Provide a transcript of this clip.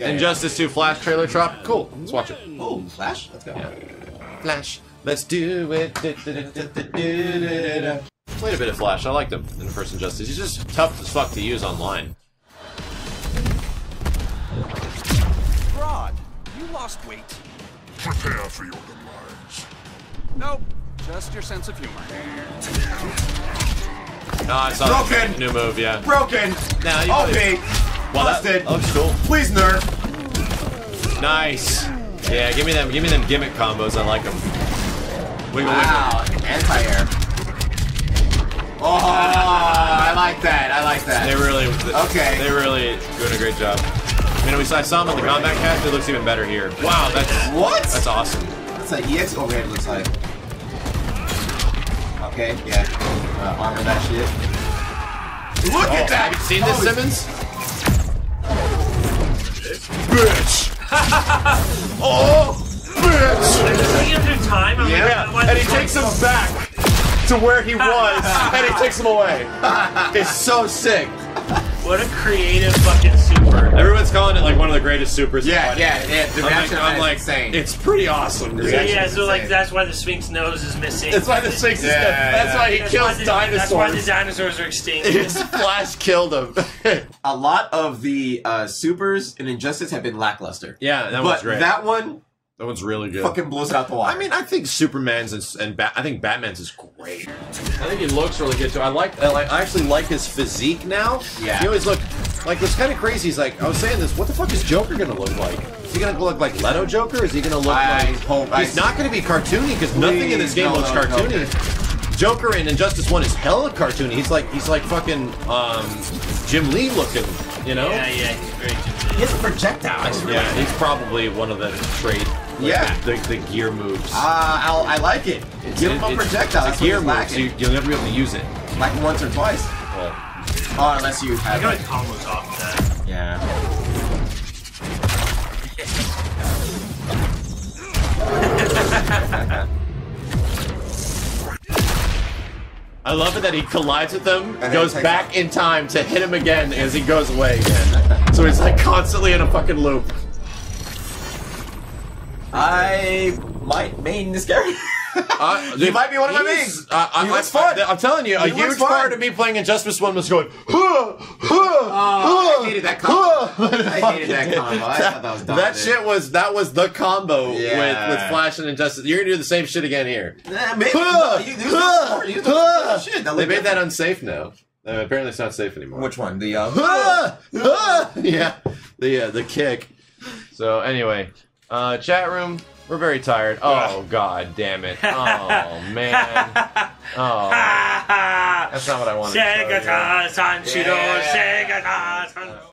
Injustice 2 Flash trailer drop. Cool. Let's watch it. Oh, Flash? Let's go. Yeah. Flash. Let's do it. Played a bit of Flash. I liked him in the first Injustice. He's just tough as fuck to use online. Rod, you lost weight. Prepare for your demise. Nope. Just your sense of humor. No, I saw that new move, yeah. Broken! Nah, you well, that looks cool. Please, nerf. Nice. Yeah, give me them. Give me them gimmick combos. I like them. Wiggle, wiggle. Anti-air. Oh, I like that. I like that. They really. Okay. They really doing a great job. I mean, I saw him in the combat cast. It looks even better here. Wow, that's what? That's awesome. That's like EX overhead. Looks like. Okay. Yeah. Armor that shit. Look at that. Have you seen this, Simmons? Bitch! Oh, bitch! Is he under time? I'm like, and he takes him back to where he was, and he takes him away. It's so sick. What a creative fucking super. Everyone's calling it like one of the greatest supers. Yeah, the reaction I'm like, insane. It's pretty awesome. Yeah, so like that's why the Sphinx nose is missing. That's why the Sphinx is dead. That's why he kills dinosaurs. That's why the dinosaurs are extinct. It's Flash killed him. A lot of the supers in Injustice have been lackluster. Yeah, that one's great. That one... That one's really good. Fucking blows out the water. I mean, I think Superman's I think Batman's is great. I think he looks really good too. I actually like his physique now. Yeah. He always looked like it's kind of crazy. He's like, I was saying this. What the fuck is Joker gonna look like? Is he gonna look like Leto Joker? Is he gonna look like? He's not gonna be cartoony because nothing in this game looks cartoony. Joker in Injustice 1 is hella cartoony. He's like fucking Jim Lee looking. You know? Yeah, he's great. He has a projectile. Yeah, he's probably one of the trade. Like the gear moves. I like it. Give him a projectile. It's gear moves. So you'll never be able to use it. Like once or twice. Well, unless you have. You got combos off of that. Yeah. I love it that he collides with them, goes back in time to hit him again as he goes away again. So he's like constantly in a fucking loop. I might main this character. He might be one of my mains. I'm telling you, a huge part of me playing Injustice 1 was going, I hated that combo. I hated that combo. I thought that was dumb. That shit was, that was the combo with Flash and Injustice. You're gonna do the same shit again here. Maybe, they made that unsafe now. Apparently it's not safe anymore. Which one? The, the kick. So anyway, chat room. We're very tired. Oh, god damn it. Oh, man. Oh. That's not what I wanted to do.